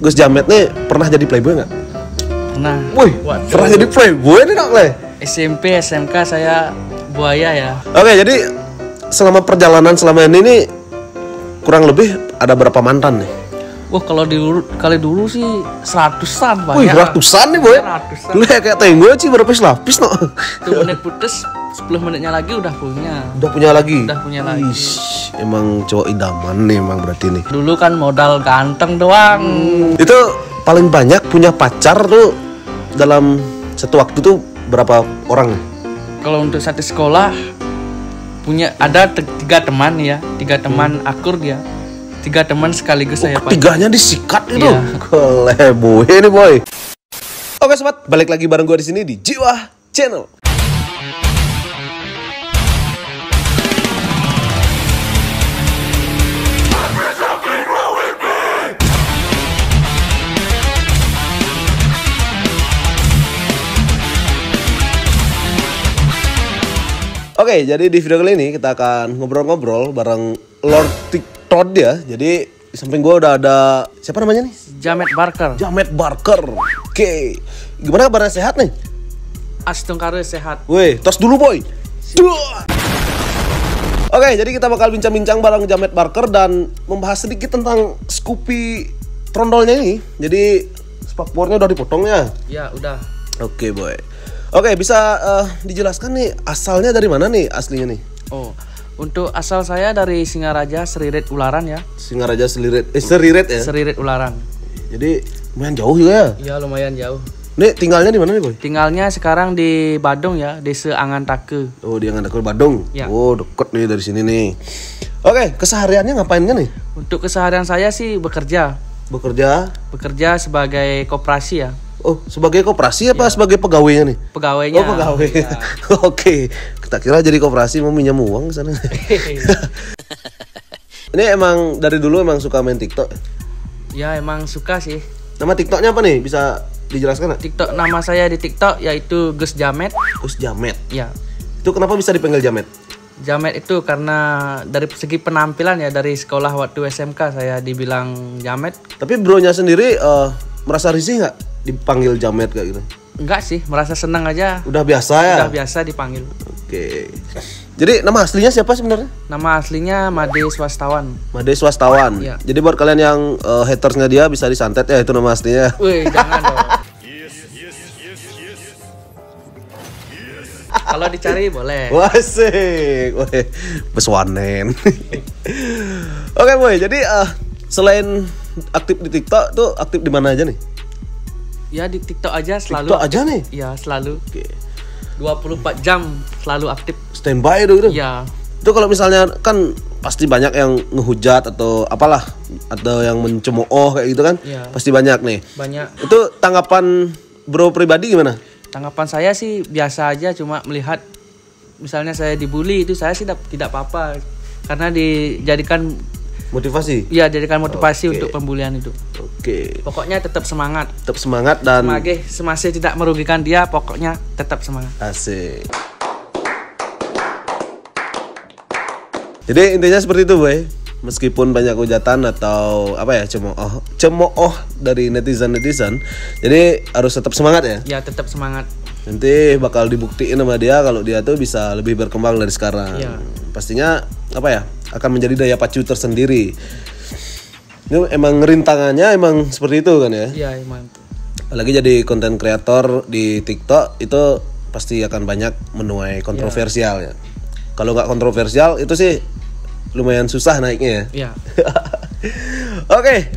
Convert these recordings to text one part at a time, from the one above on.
Gus Jamet nih pernah jadi playboy nggak? Pernah. Wih, pernah jadi playboy nih dong, Le? SMP, SMK saya buaya ya. Oke, jadi selama perjalanan selama ini nih kurang lebih ada berapa mantan nih? Wah, kalau dulu sih seratusan banyak. Wih, ratusan nih boy. Ratusan. Lu kayak tengok sih berlapis-lapis no. 1 menit putus, 10 menitnya lagi udah punya. Udah punya lagi. Ish. Emang cowok idaman nih emang berarti nih. Dulu kan modal ganteng doang. Itu paling banyak punya pacar tuh dalam satu waktu tuh berapa orang? Kalau untuk satu sekolah punya ada 3 teman ya, 3 teman akur dia. 3 teman sekaligus saya pacar. 3-nya disikat itu. Keleh boy ini boy. Oke sobat, balik lagi bareng gue di sini di Jik Wah Channel. Oke, jadi di video kali ini kita akan ngobrol-ngobrol bareng Lord TikTok ya. Jadi di samping gue udah ada siapa namanya nih? Jamet Barker. Oke, gimana kabarnya, sehat nih? Astungkare sehat. Wih, tos dulu boy. Oke, jadi kita bakal bincang-bincang bareng Jamet Barker dan membahas sedikit tentang Scoopy trondolnya ini. Jadi spakbornya udah dipotong ya? Ya udah. Oke boy. Oke, bisa dijelaskan nih asalnya dari mana nih aslinya nih? Oh, untuk asal saya dari Singaraja, Seririt, Ularan ya. Seririt, Ularan. Jadi lumayan jauh juga ya? Iya, lumayan jauh. Nih tinggalnya di mana nih boy? Tinggalnya sekarang di Badung ya, desa Angantake. Oh, di Angantake Badung. Ya. Oh, deket nih dari sini nih. Oke, kesehariannya ngapain kan nih? Untuk keseharian saya sih bekerja. Bekerja sebagai koperasi ya. Oh, sebagai koperasi apa ya. Sebagai pegawainya nih? Pegawainya. Oh, pegawai. Ya. Oke. Kita kira jadi koperasi mau minjem uang ke sana. Ini emang dari dulu emang suka main TikTok? Ya, emang suka sih. Nama TikToknya apa nih? Bisa dijelaskan gak? TikTok nama saya di TikTok yaitu Gus Jamet. Gus Jamet. Ya. Itu kenapa bisa dipanggil Jamet? Jamet itu karena dari segi penampilan ya, dari sekolah waktu SMK saya dibilang Jamet. Tapi bronya sendiri merasa risih nggak dipanggil Jamet kayak gitu? Enggak sih, merasa senang aja. Udah biasa ya? Udah biasa dipanggil. Oke. Jadi nama aslinya siapa sebenarnya? Nama aslinya Made Swastawan. Made Swastawan. Ya. Jadi buat kalian yang hatersnya dia bisa disantet ya, itu nama aslinya. Wih, jangan dong. Yes. Kalau dicari boleh. Wasik. Weh, peswanen. Oke, boy. Jadi selain aktif di TikTok tuh aktif di mana aja nih? Ya di TikTok aja selalu. TikTok aja nih? Iya selalu. Oke. 24 jam selalu aktif. Standby dong gitu? Iya. Itu kalau misalnya kan pasti banyak yang ngehujat atau apalah, atau yang mencemooh kayak gitu kan? Ya. Pasti banyak nih. Banyak. Itu tanggapan bro pribadi gimana? Tanggapan saya sih biasa aja, cuma melihat misalnya saya dibully itu saya sih tidak apa-apa karena dijadikan motivasi? Iya, jadikan motivasi. Oke. Untuk pembulian itu. Oke. Pokoknya tetap semangat. Tetap semangat dan semasih tidak merugikan dia, pokoknya tetap semangat. Asik. Jadi intinya seperti itu, boy. Meskipun banyak hujatan atau apa ya, cemooh dari netizen. Jadi harus tetap semangat ya? Iya, tetap semangat. Nanti bakal dibuktiin sama dia kalau dia tuh bisa lebih berkembang dari sekarang. Ya. Pastinya apa ya? Akan menjadi daya pacu tersendiri. Ini emang rintangannya emang seperti itu kan ya? Iya, emang. Apalagi jadi konten kreator di TikTok itu pasti akan banyak menuai kontroversial ya. Kalau nggak kontroversial itu sih lumayan susah naiknya ya. Iya. Oke.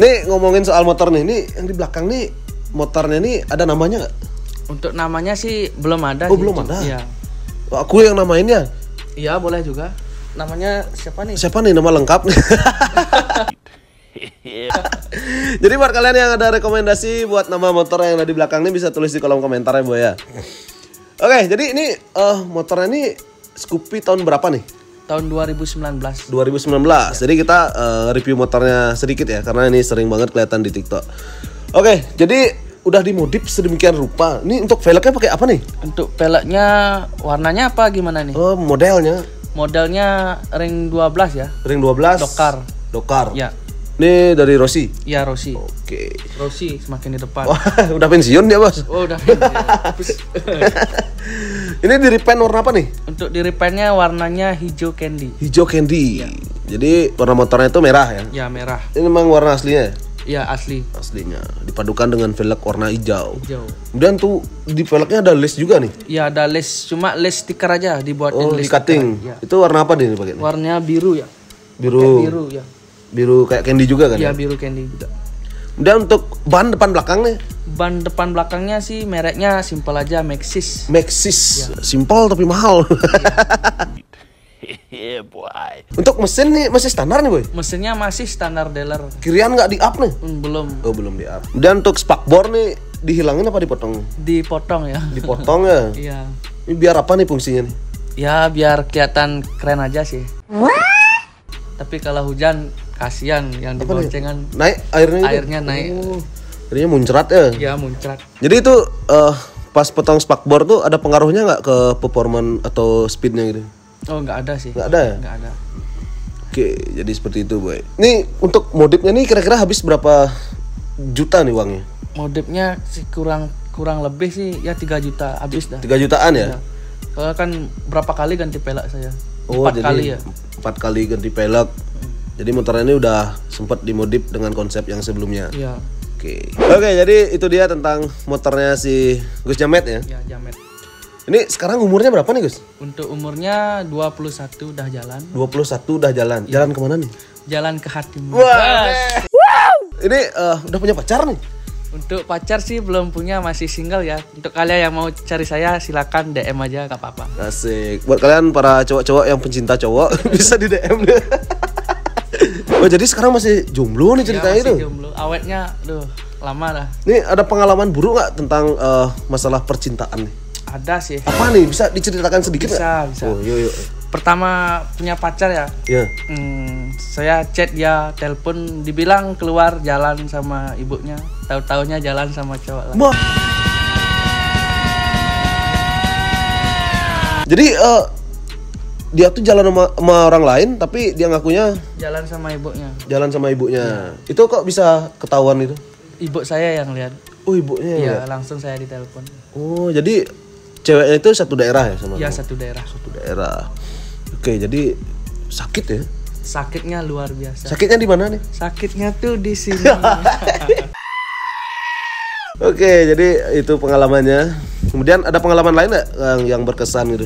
Nih ngomongin soal motor nih. Ini yang di belakang nih motornya nih ada namanya nggak? Untuk namanya sih belum ada. Oh, belum ada? Iya. Aku yang namain ya? Iya, boleh juga. Namanya siapa nih? Siapa nih nama lengkap? Jadi buat kalian yang ada rekomendasi buat nama motor yang ada di belakang ini bisa tulis di kolom komentar ya, Boy ya. Oke, jadi ini motornya ini Scoopy tahun berapa nih? Tahun 2019. 2019. Ya. Jadi kita review motornya sedikit ya karena ini sering banget kelihatan di TikTok. Oke, jadi udah dimodif sedemikian rupa. Ini untuk velgnya pakai apa nih? Untuk velgnya warnanya apa gimana nih? Oh, modelnya. Ring 12 ya. Ring 12. Dokar. Ya. Ini dari Rosi? Iya, Rosi. Oke. Rosi semakin di depan. Wah, udah pensiun dia, Bos? Oh, udah pensiun. Ini di repaint warna apa nih? Untuk di repaintnya warnanya hijau candy. Hijau candy. Ya. Jadi warna motornya itu merah ya? Iya, merah. Ini memang warna aslinya? Iya, asli. Aslinya. Dipadukan dengan velg warna hijau. Hijau. Kemudian tuh di velgnya ada les juga nih? Iya, ada les. Cuma les stiker aja dibuatin. Oh, les di cutting. Ya. Itu warna apa nih dipakainya? Warnanya biru ya. Biru. Biru ya. Biru kayak candy juga kan? Iya, ya? Biru candy. Dan untuk ban depan belakang nih? Ban depan belakangnya sih mereknya simpel aja, Maxxis. Maxxis, ya. Simpel tapi mahal. Ya. Untuk mesin nih masih standar nih, Boy? Mesinnya masih standar dealer. Kirian nggak di up nih? Belum. Oh, belum di up. Dan untuk spakbor nih dihilangin apa dipotong? Dipotong ya. Dipotong ya? Iya. Ini biar apa nih fungsinya nih? Ya biar kelihatan keren aja sih. Tapi kalau hujan kasihan yang di boncengan naik airnya gitu. Naik. Oh, airnya muncrat ya? Iya, muncrat. Jadi itu pas potong spakbor tuh ada pengaruhnya nggak ke performan atau speednya gitu? Oh, nggak ada sih. Nggak ada ya? Nggak ada. Oke, jadi seperti itu, Boy. Ini untuk modifnya nih kira-kira habis berapa juta nih uangnya? Modifnya sih kurang lebih sih ya 3 juta habis dah. 3 jutaan ya? Ya. Soalnya kan berapa kali ganti pelak saya? Oh, 4 kali ya? 4 kali ganti pelek. Jadi motor ini udah sempat dimodif dengan konsep yang sebelumnya. Iya. Oke, jadi itu dia tentang motornya si Gus Jamet ya? Iya, Jamet. Ini sekarang umurnya berapa nih, Gus? Untuk umurnya 21 udah jalan. 21 udah jalan. Ya. Jalan kemana nih? Jalan ke hatimu. Wah. Wow. Ini udah punya pacar nih? Untuk pacar sih belum punya, masih single ya. Untuk kalian yang mau cari saya silakan DM aja, gak apa-apa. Asik. Buat kalian para cowok-cowok yang pencinta cowok bisa di DM deh. Oh, jadi sekarang masih jomblo nih ceritanya itu? Masih jomblo. Awetnya aduh, lama dah. Ini ada pengalaman buruk gak tentang masalah percintaan nih? Ada sih. Apa nih? Bisa diceritakan sedikit? Bisa. Oh, yuk. Pertama punya pacar ya. Iya. Saya chat dia, telepon, dibilang keluar jalan sama ibunya. Tahu-taunya jalan sama cowok lain. Jadi dia tuh jalan sama orang lain, tapi dia ngakunya jalan sama ibunya. Jalan sama ibunya. Ya. Itu kok bisa ketahuan itu? Ibu saya yang lihat. Oh, ibunya. Iya, langsung saya ditelepon. Oh, jadi ceweknya itu satu daerah ya sama? Iya, satu daerah. Satu daerah. Oke, jadi sakit ya? Sakitnya luar biasa. Sakitnya di mana nih? Sakitnya tuh di sini. Oke, jadi itu pengalamannya. Kemudian ada pengalaman lain nggak yang berkesan gitu?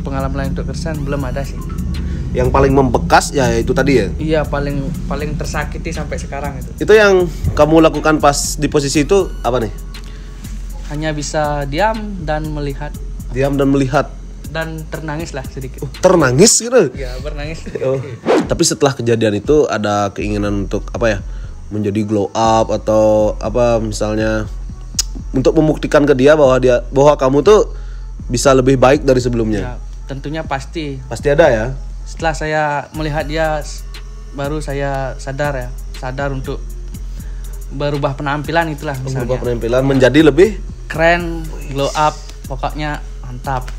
Pengalaman lain berkesan belum ada sih. Yang paling membekas ya itu tadi ya? Iya, paling tersakiti sampai sekarang itu. Itu yang kamu lakukan pas di posisi itu apa nih? Hanya bisa diam dan melihat. Diam dan melihat. Dan ternangis lah sedikit. Ternangis gitu? Ya, bernangis. Oh. Tapi setelah kejadian itu ada keinginan untuk apa ya? Menjadi glow up atau apa misalnya untuk membuktikan ke dia bahwa kamu tuh bisa lebih baik dari sebelumnya. Ya, tentunya pasti. Pasti ada ya. Setelah saya melihat dia baru saya sadar ya. Sadar untuk berubah penampilan itulah misalnya. Berubah penampilan menjadi lebih keren, glow up, pokoknya mantap.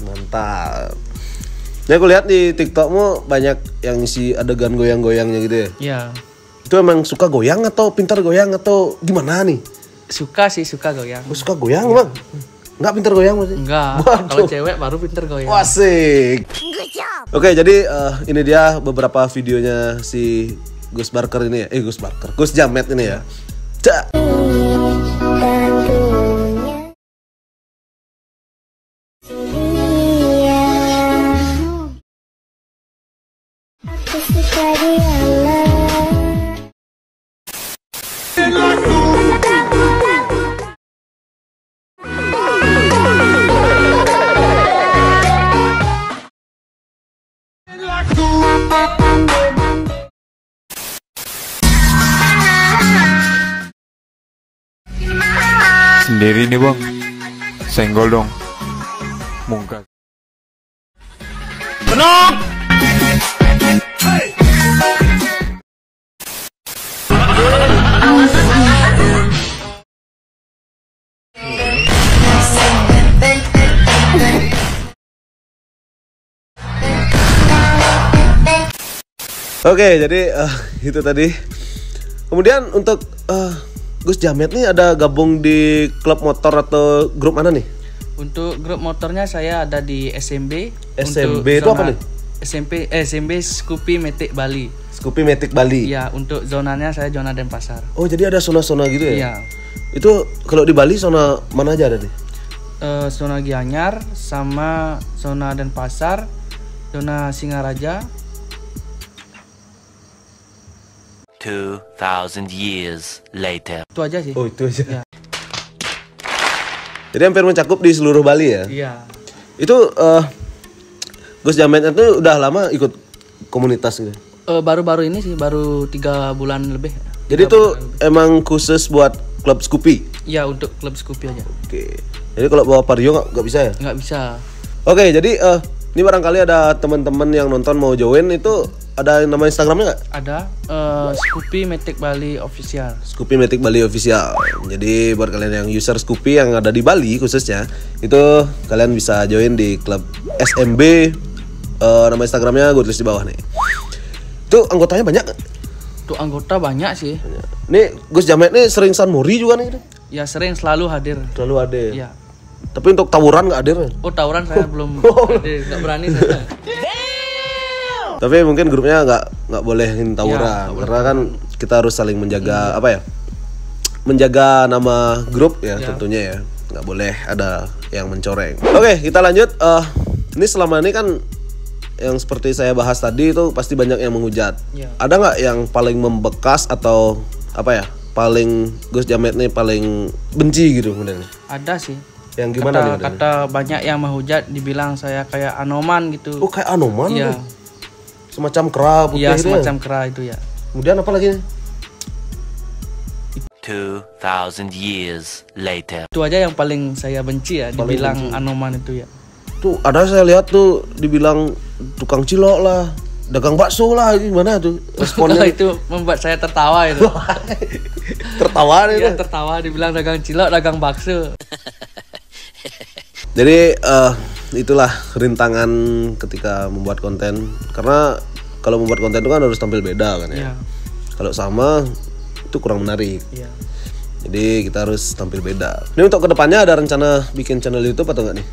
Ya, aku lihat di TikTokmu banyak yang isi adegan goyang-goyangnya gitu ya. Iya. Itu emang suka goyang atau pintar goyang atau gimana nih? Suka goyang. Oh, suka goyang, ya. Bang? Enggak pintar goyang berarti? Enggak. Kalau cewek baru pintar goyang. Asik. Oke, jadi ini dia beberapa videonya si Gus Barker ini ya. Gus Jamet ini ya. Sendiri nih, Bang. Senggol dong. Mungkas. Benong. Hey. Oke, jadi itu tadi. Kemudian untuk Gus Jamet nih ada gabung di klub motor atau grup mana nih? Untuk grup motornya saya ada di SMB. SMB itu apa nih? SMB Scoopy Matic Bali. Scoopy Matic Bali. Iya, untuk zonanya saya zona Denpasar. Oh, jadi ada zona-zona gitu ya? Iya. Itu kalau di Bali zona mana aja ada nih? Zona Gianyar sama zona Denpasar, zona Singaraja. 2000 years later. Itu aja sih. Oh, itu aja. Ya. Jadi hampir mencakup di seluruh Bali ya? Iya. Itu Gus Jamet itu udah lama ikut komunitas gitu? Baru-baru ini sih, baru 3 bulan lebih. Jadi itu emang khusus buat klub Scoopy? Iya, untuk klub Scoopy aja. Oke. Jadi kalau bawa Vario nggak bisa ya? Nggak bisa. Oke, jadi ini barangkali ada teman-teman yang nonton mau join itu ada nama Instagramnya nggak? Ada, Scoopy Matic Bali Official. Scoopy Matic Bali Official. Jadi buat kalian yang user Scoopy yang ada di Bali khususnya, itu kalian bisa join di klub SMB. Nama Instagramnya gue tulis di bawah nih. Itu anggotanya banyak? Tuh anggota banyak sih. Nih Gus Jamet nih sering Sanmori juga nih? Ya sering, selalu hadir. Selalu hadir. Iya. Tapi untuk tawuran nggak hadir? Oh tawuran saya belum hadir, nggak berani saya. Tapi mungkin grupnya nggak bolehin tawuran ya, karena kan kita harus saling menjaga apa ya, menjaga nama grup ya, tentunya ya nggak boleh ada yang mencoreng. Oke, kita lanjut. Ini selama ini kan yang seperti saya bahas tadi itu pasti banyak yang menghujat ya. Ada nggak yang paling membekas atau apa ya paling Gus Jamet nih paling benci gitu modelnya? Ada sih. Yang gimana nih? Kata banyak yang menghujat, dibilang saya kayak Anoman gitu. Oh kayak Anoman? Iya. Semacam kera putih. Iya, semacam kera itu ya. Kemudian apa lagi? 2000 years later. Itu aja yang paling saya benci ya, paling dibilang benci. Anoman itu ya. Tuh, ada saya lihat tuh dibilang tukang cilok lah, dagang bakso lah, gimana tuh responnya? Itu membuat saya tertawa itu. Tertawa itu. Ya, tertawa dibilang dagang cilok, dagang bakso. Jadi itulah rintangan ketika membuat konten. Karena kalau membuat konten itu kan harus tampil beda kan ya. Kalau sama itu kurang menarik. Jadi kita harus tampil beda. Ini untuk kedepannya ada rencana bikin channel YouTube atau enggak nih?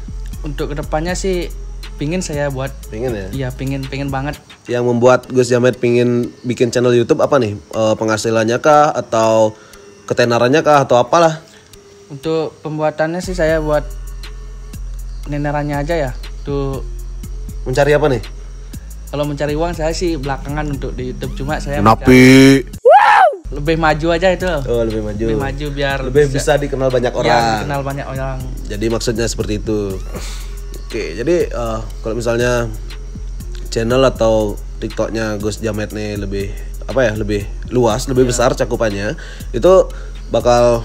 Untuk kedepannya sih pingin saya buat. Pingin ya? Iya pingin banget. Yang membuat Gus Jamet pingin bikin channel YouTube apa nih? Penghasilannya kah? Atau ketenarannya kah? Atau apalah? Untuk pembuatannya sih saya buat nenerannya aja ya. Tuh mencari apa nih? Kalau mencari uang saya sih belakangan untuk di YouTube, cuma saya lebih maju aja itu. Oh, lebih maju biar lebih bisa dikenal banyak orang. Ya, dikenal banyak orang. Jadi maksudnya seperti itu. Oke, jadi kalau misalnya channel atau TikToknya Gus Jamet nih lebih apa ya? Lebih luas, lebih besar cakupannya. Itu bakal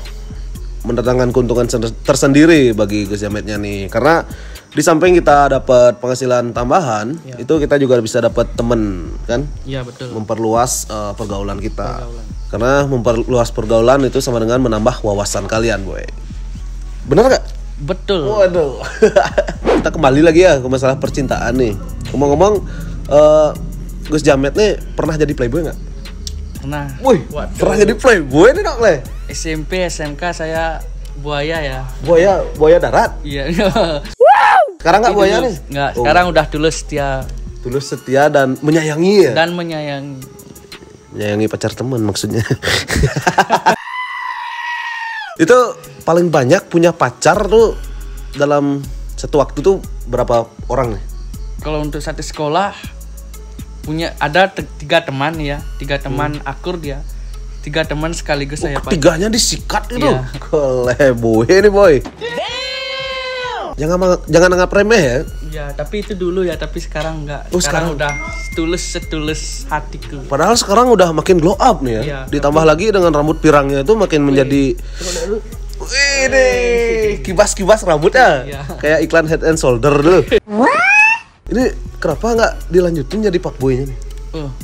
mendatangkan keuntungan tersendiri bagi Gus Jametnya nih, karena di samping kita dapat penghasilan tambahan, itu kita juga bisa dapat temen kan? Iya betul. Memperluas pergaulan kita. Karena memperluas pergaulan itu sama dengan menambah wawasan kalian, boy. Benar nggak? Betul. Waduh. Kita kembali lagi ya ke masalah percintaan nih. Ngomong-ngomong, Gus Jamet nih pernah jadi playboy nggak? Pernah. Wih, pernah jadi playboy nih dok leh. SMP SMK saya buaya ya. Buaya darat. Iya. Sekarang nggak buaya nih? Nggak. Sekarang udah tulus setia dan menyayangi ya. Dan menyayangi pacar teman maksudnya. Itu paling banyak punya pacar tuh dalam satu waktu tuh berapa orang nih? Kalau untuk satu sekolah punya ada 3 teman ya, 3 teman akur dia. 3 teman sekaligus saya. 3-nya disikat itu. Iya. Koleboy ini boy. Jangan anggap remeh ya. Iya, tapi itu dulu ya, tapi sekarang enggak. Oh, sekarang udah setulus hatiku. Padahal sekarang udah makin glow up nih ya. Iya, ditambah lagi dengan rambut pirangnya itu makin menjadi ini kibas-kibas rambutnya. Iya. Kayak iklan Head and Shoulder dulu. Ini kenapa nggak dilanjutin jadi fuckboy-nya nih?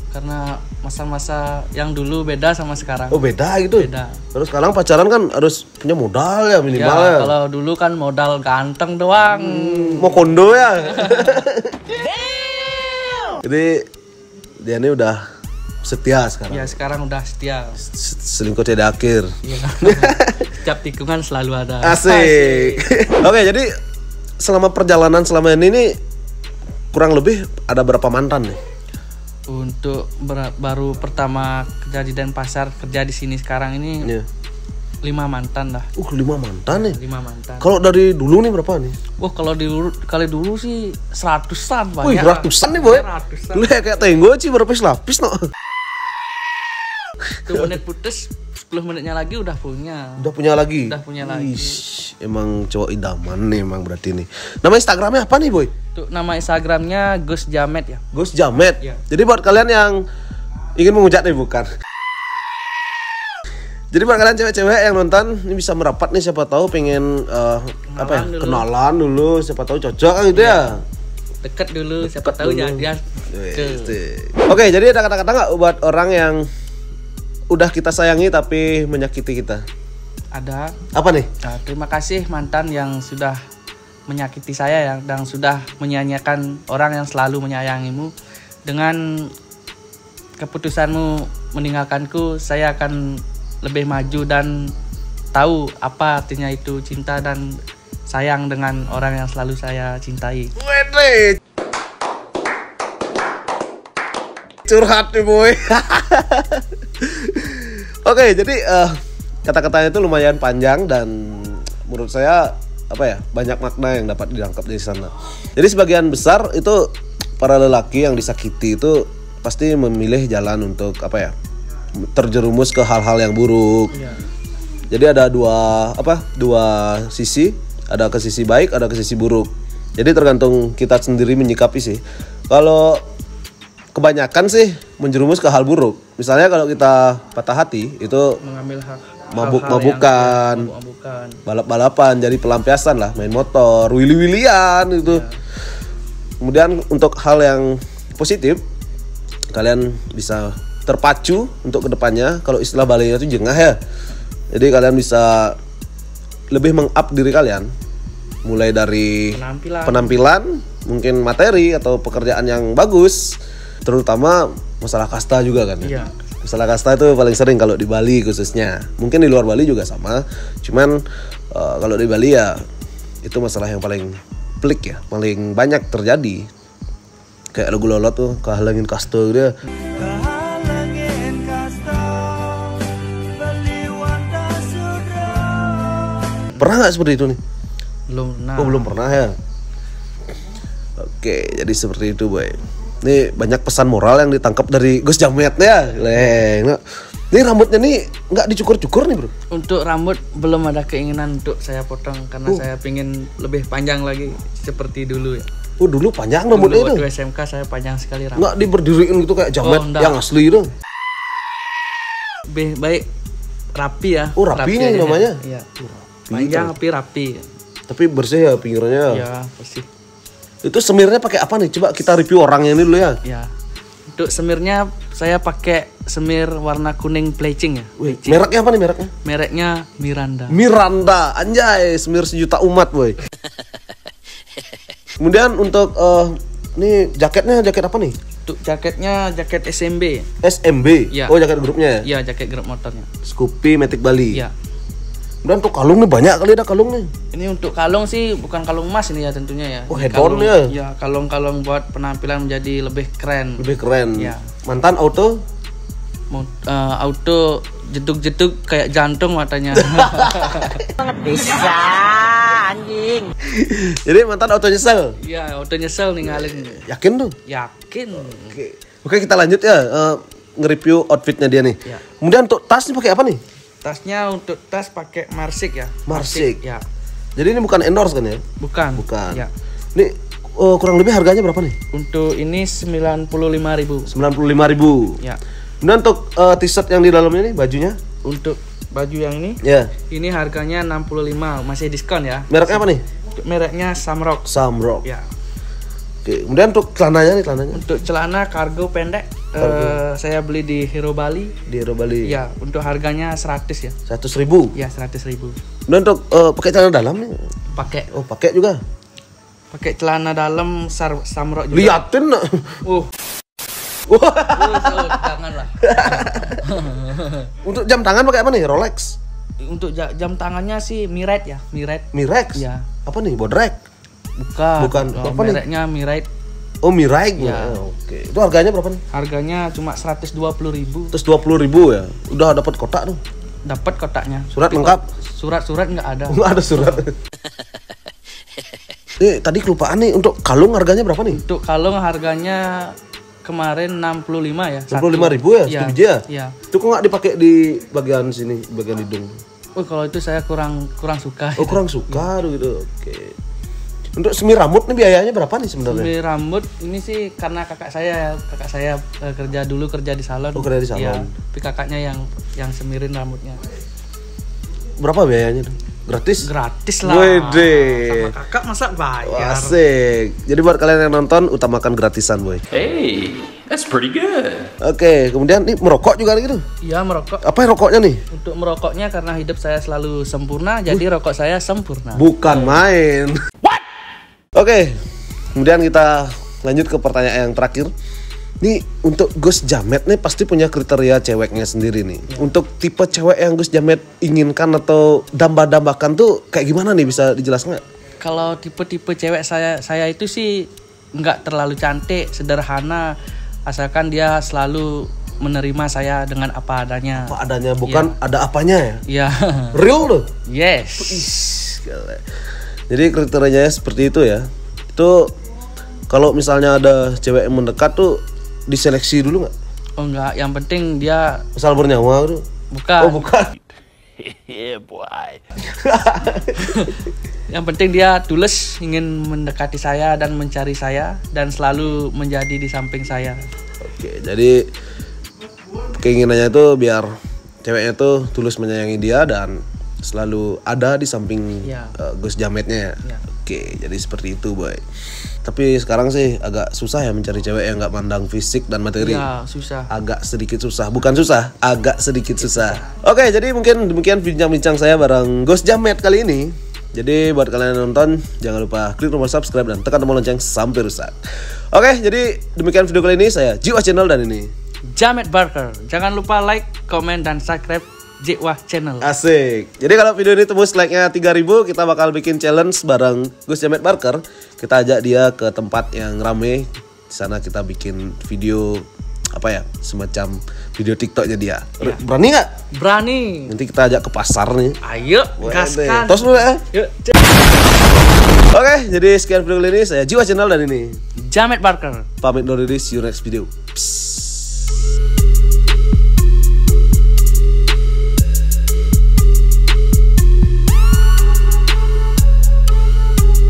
Karena masa-masa yang dulu beda sama sekarang. Oh beda gitu? Beda. Terus sekarang pacaran kan harus punya modal ya minimal ya. Kalau dulu kan modal ganteng doang. Mau kondo ya. Jadi dia ini udah setia sekarang. Ya, sekarang udah setia. Selingkuh tidak akhir. Iya. Setiap tikungan selalu ada. Asik. Oke, jadi selama perjalanan selama ini nih kurang lebih ada berapa mantan nih? Untuk baru pertama kerja di Denpasar, kerja di sini sekarang ini. Iya. 5 mantan lah. 5 mantan nih. 5 mantan. Kalau dari dulu nih berapa nih? Wah, kalau dulu sih 100-an banyak. Wih, ratusan nih, Boy. Ratusan. Lu kayak tenggoci berpis lapis noh. 1 menit putus, 10 menitnya lagi udah punya. Udah punya lagi. Udah punya lagi. Ish, emang cowok idaman nih emang berarti nih. Nama Instagramnya apa nih, Boy? Tuh, nama Instagramnya Gus Jamet ya. Gus Jamet. Ya. Jadi buat kalian yang ingin menghujat nih bukan. Jadi buat kalian cewek-cewek yang nonton ini bisa merapat nih, siapa tahu pengen kenalan dulu, siapa tahu cocok kan gitu ya. Deket dulu, siapa tahu jadian. Oke, jadi ada kata-kata nggak buat orang yang udah kita sayangi tapi menyakiti kita? Ada. Apa nih? Nah, terima kasih mantan yang sudah menyakiti saya, yang dan sudah menyanyiakan orang yang selalu menyayangimu. Dengan keputusanmu meninggalkanku, saya akan lebih maju dan tahu apa artinya itu cinta dan sayang dengan orang yang selalu saya cintai. Wede. Curhat nih, Boy. Oke, jadi kata-katanya itu lumayan panjang dan menurut saya apa ya, banyak makna yang dapat dirangkap dari sana. Jadi sebagian besar itu para lelaki yang disakiti itu pasti memilih jalan untuk apa ya, terjerumus ke hal-hal yang buruk. Iya. Jadi ada dua sisi, ada ke sisi baik, ada ke sisi buruk. Jadi tergantung kita sendiri menyikapi sih. Kalau kebanyakan sih menjerumus ke hal buruk. Misalnya kalau kita patah hati itu mengambil mabuk-mabukan, balap-balapan, jadi pelampiasan lah, main motor, wili-wilian gitu. Iya. Kemudian untuk hal yang positif kalian bisa terpacu untuk kedepannya. Kalau istilah Balinya itu jengah ya. Jadi kalian bisa lebih meng-up diri kalian, mulai dari penampilan, mungkin materi atau pekerjaan yang bagus, terutama masalah kasta juga kan. Iya. Masalah kasta itu paling sering kalau di Bali khususnya. Mungkin di luar Bali juga sama, cuman kalau di Bali ya itu masalah yang paling pelik ya, paling banyak terjadi. Kayak lagu Lolo tuh kehalangin kasta dia. Pernah nggak seperti itu nih? Belum. Nah. Oh, belum pernah ya. Oke, jadi seperti itu, Boy. Ini banyak pesan moral yang ditangkap dari Gus Jamet ya. Leng. Ini rambutnya nih nggak dicukur-cukur nih, Bro? Untuk rambut belum ada keinginan untuk saya potong karena saya pingin lebih panjang lagi seperti dulu ya. Oh, dulu panjang rambutnya itu? Dulu waktu SMK saya panjang sekali rambut. Nggak diberdiriin gitu kayak Jamet yang asli itu? Lebih baik rapi ya. Oh, rapi nih namanya? Iya. Panjang tapi rapi. Tapi bersih ya pinggirnya. Iya, bersih. Itu semirnya pakai apa nih? Coba kita review orangnya ini dulu ya. Iya. Untuk semirnya saya pakai semir warna kuning plecing ya. Wih, mereknya apa nih mereknya? Mereknya Miranda. Miranda, anjay, semir sejuta umat, Boy. Kemudian untuk ini jaketnya jaket apa nih? Untuk jaketnya jaket SMB. SMB. Ya. Oh, jaket grupnya ya? Iya, jaket grup motornya. Scoopy Matic Bali. Iya. Dan untuk kalung nih banyak kali ada kalung nih. Ini untuk kalung sih bukan kalung emas ini ya tentunya ya. Oh, head-on ya. Ya, kalung-kalung buat penampilan menjadi lebih keren. Lebih keren. Ya. Mantan auto auto jeduk-jeduk kayak jantung matanya. Bisa anjing. Jadi mantan auto nyesel. Iya, auto nyesel ninggalin. Yakin tuh? Yakin. Oke. Oke, kita lanjut ya nge-review outfitnya dia nih. Ya. Kemudian untuk tasnya pakai apa nih? Tasnya untuk tas pakai Marsik ya. Marsik. Ya. Jadi ini bukan endorse kan ya? Bukan. Bukan. Ya. Ini kurang lebih harganya berapa nih? Untuk ini 95.000. 95.000. Ya. Dan untuk t-shirt yang di dalamnya nih, bajunya? Untuk baju yang ini? Ya. Ini harganya 65, masih diskon ya. Mereknya apa nih? Untuk mereknya Samrock. Samrock. Ya. Oke, kemudian untuk celananya nih, celananya. Untuk celana kargo pendek saya beli di Hero Bali. Di Hero Bali. Ya, untuk harganya 100 ya. 100.000. Ya, 100.000. Dan untuk pakai celana dalam nih? Pakai. Oh, pakai juga. Pakai celana dalam Samrock juga. Liatin. Tangan lah. Untuk jam tangan pakai apa nih? Rolex. Untuk jam tangannya sih Mirate ya, Mirate. Mirex? Ya. Apa nih? Bodrek? Bukan. Oh, apa mereknya Mirate. Oh, Mirate ya. Oh, oke. Itu harganya berapa nih? Harganya cuma 120.000. 120.000 ya. Udah dapat kotak tuh. Dapat kotaknya. Surat tapi lengkap? Surat-surat nggak ada. Nggak ada surat. Tadi kelupaan nih, untuk kalung harganya berapa nih? Untuk kalung harganya kemarin 65 ya. 65.000 ya, satu biji ya? Iya. Itu kok nggak dipakai di bagian sini, bagian hidung? Oh, kalau itu saya kurang suka. Oh, gitu. Kurang suka ya. Gitu. Oke. Untuk semi rambut nih biayanya berapa nih sebenarnya? Semi rambut ini sih karena kakak saya kerja di salon. Oh, kerja di salon. Ya, tapi kakaknya yang semirin rambutnya. Berapa biayanya tuh? Gratis? Gratis lah. Wede. Sama kakak masa bayar. Asik. Jadi buat kalian yang nonton, utamakan gratisan, boy. Hey, that's pretty good. Oke, kemudian nih merokok juga gitu? Iya, merokok. Apa yang rokoknya nih? Untuk merokoknya karena hidup saya selalu sempurna, jadi rokok saya sempurna. Bukan main. Oke, kemudian kita lanjut ke pertanyaan yang terakhir. Nih, untuk Gus Jamet nih pasti punya kriteria ceweknya sendiri nih. Ya. Untuk tipe cewek yang Gus Jamet inginkan atau damba-dambakan tuh kayak gimana nih, bisa dijelaskan nggak? Kalau tipe-tipe cewek saya itu sih nggak terlalu cantik, sederhana, asalkan dia selalu menerima saya dengan apa adanya. Apa adanya, bukan ya. Ada apanya ya? Iya. Real loh? Yes. Gila. Jadi kriterianya seperti itu ya. Itu kalau misalnya ada cewek yang mendekat tuh diseleksi dulu nggak? Oh enggak, yang penting dia asal bernyawa tuh. Bukan. Oh bukan. Yeah, boy. Yang penting dia tulus ingin mendekati saya dan mencari saya dan selalu menjadi di samping saya. Oke, jadi keinginannya itu biar ceweknya tuh tulus menyayangi dia dan selalu ada di samping ya. Gus Jametnya ya. Ya. Oke, jadi seperti itu, boy. Tapi sekarang sih agak susah ya mencari cewek yang nggak pandang fisik dan materi. Ya, susah. Agak sedikit susah, bukan susah, agak sedikit susah. Oke, jadi mungkin demikian bincang-bincang saya bareng Gus Jamet kali ini. Jadi buat kalian yang nonton, jangan lupa klik tombol subscribe dan tekan tombol lonceng sampai rusak. Oke, jadi demikian video kali ini. Saya Jik Wah Channel dan ini Jamet Barker. Jangan lupa like, komen, dan subscribe Jik Wah Channel. Asik. Jadi kalau video ini tembus like-nya 3.000, kita bakal bikin challenge bareng Gus Jamet Barker. Kita ajak dia ke tempat yang rame. Di sana kita bikin video apa ya? Semacam video TikToknya dia. Ya. Berani nggak? Berani. Nanti kita ajak ke pasar nih. Ayo, gaskan. Tos dulu ya. Yuk. Oke, jadi sekian video kali ini. Saya Jik Wah Channel dan ini Jamet Barker. Pamit undur diri, see you next video. Psst.